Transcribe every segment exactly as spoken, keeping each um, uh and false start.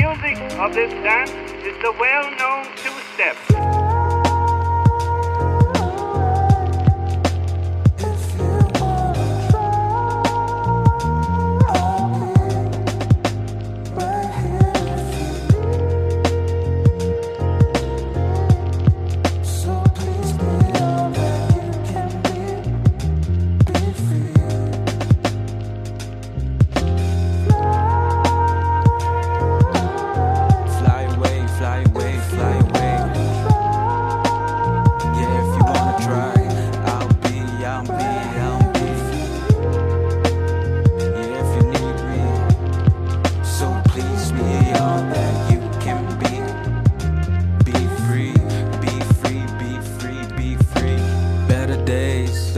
music of this dance is the well-known two-step.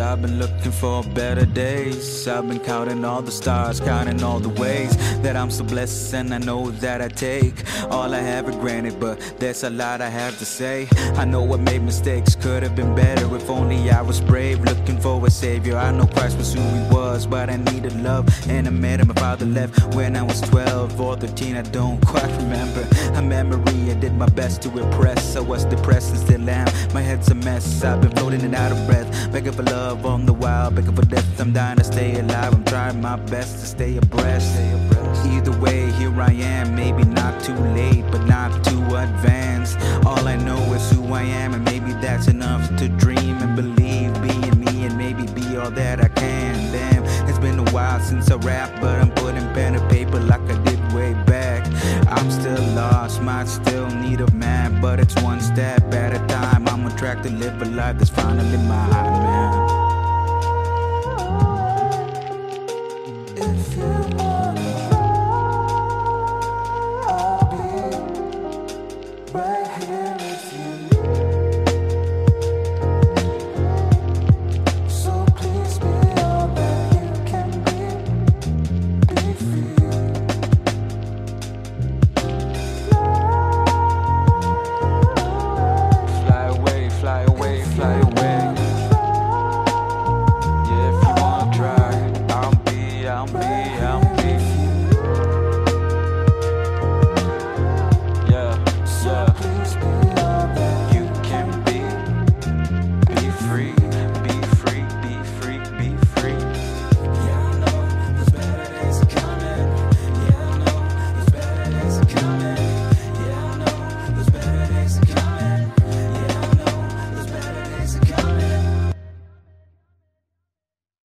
I've been looking for better days. I've been counting all the stars, counting all the ways that I'm so blessed, and I know that I take all I have for granted, but there's a lot I have to say. I know I made mistakes, could have been better if only I was brave, looking for a savior. I know Christ was who he was, but I needed love, and I met him. My father left when I was twelve or thirteen, I don't quite remember. A memory I did my best to impress. I was depressed and still am, my head's a mess. I've been floating and out of breath, begging for love on the wild, begging for death. I'm dying to stay alive, I'm trying my best to stay abreast. Either way, here I am, maybe not too late, but not too advanced. All I know is who I am, and maybe that's enough to dream and believe, being me, and maybe be all that I can. Damn, it's been a while since I rapped, but I'm putting pen to paper like I did way back. I'm still lost, might still need a map, but it's one step at a time. I'm on track to live a life that's finally mine, man.